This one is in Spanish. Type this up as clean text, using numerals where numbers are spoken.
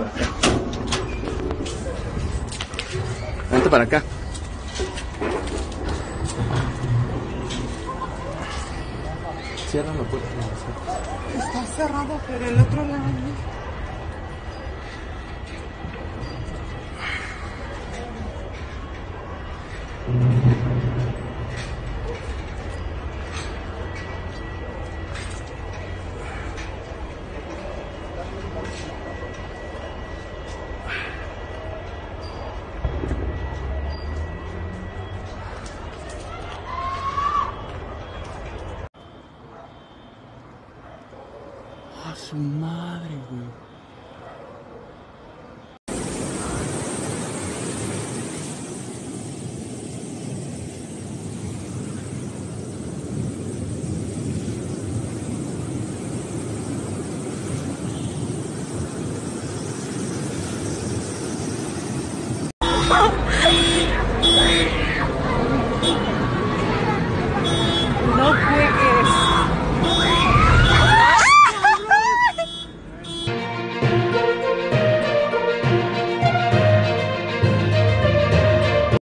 para acá. Vente para acá. Cierra la puerta. Está cerrado, pero el otro lado. ¡A su madre, güey!